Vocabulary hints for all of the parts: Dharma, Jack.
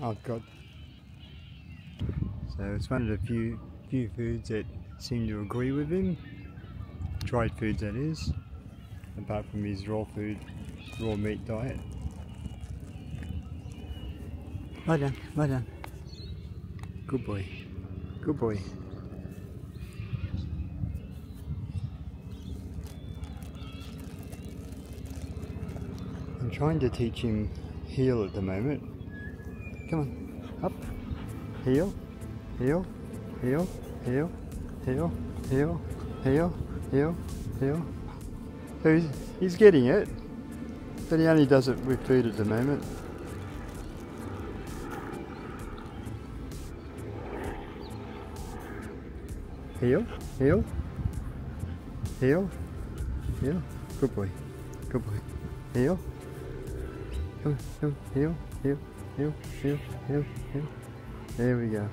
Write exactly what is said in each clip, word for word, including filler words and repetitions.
Oh god. So it's one of the few few foods that seem to agree with him. Dried foods, that is, apart from his raw food, raw meat diet. Lie down, lie down. Good boy. Good boy. I'm trying to teach him heel at the moment. Come on, up, heel, heel, heel, heel, heel, heel, heel, heel, heel. So he's, he's getting it, but he only does it with food at the moment. Heel, heel, heel, heel. Good boy, good boy. Heel, come on, heel, heel. Heel, heel, heel, heel. There we go.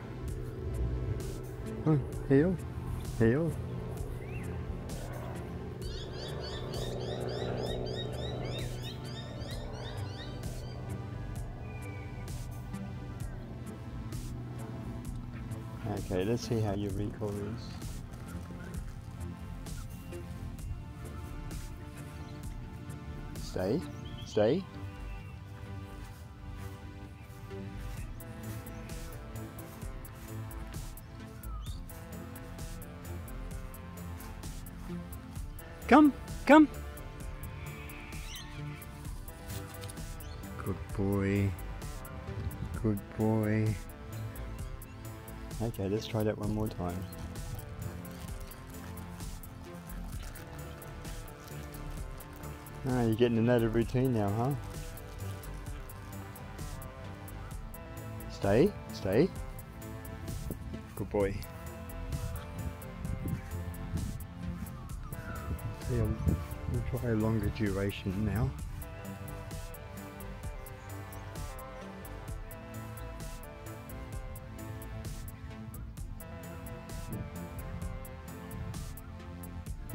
Come on, heel, heel. Okay, let's see how your recall is. Stay, stay. Come, come. Good boy. Good boy. Okay, let's try that one more time. Ah, you're getting another routine now, huh? Stay, stay. Good boy. Yeah, we'll try a longer duration now.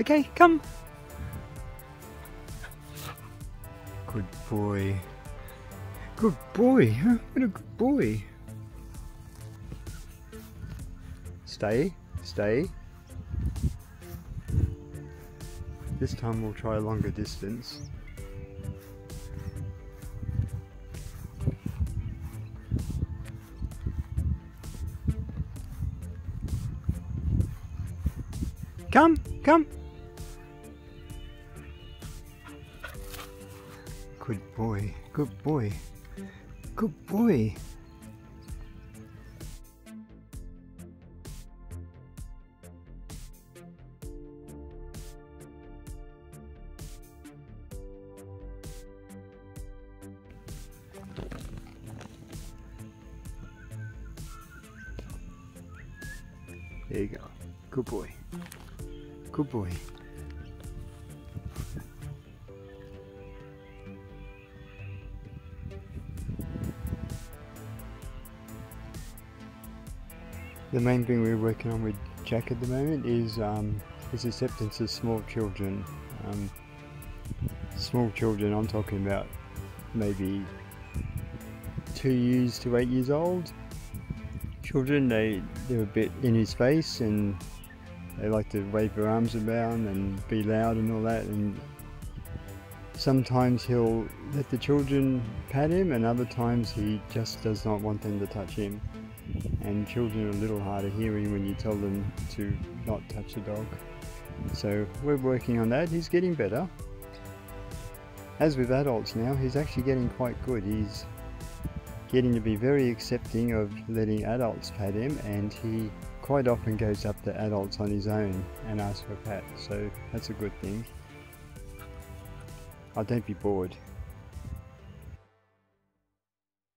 Okay, come. Good boy. Good boy, huh? What a good boy. Stay, stay. This time we'll try a longer distance. Come, come. Good boy, good boy, good boy. There you go. Good boy. Good boy. The main thing we're working on with Jack at the moment is um, his acceptance of small children. Um, small children, I'm talking about maybe two years to eight years old. Children, they, they're a bit in his face and they like to wave their arms around and be loud and all that, and sometimes he'll let the children pat him and other times he just does not want them to touch him. And children are a little hard of hearing when you tell them to not touch the dog. So we're working on that. He's getting better. As with adults now, he's actually getting quite good. He's getting to be very accepting of letting adults pat him, and he quite often goes up to adults on his own and asks for a pat, so that's a good thing. Oh, don't be bored.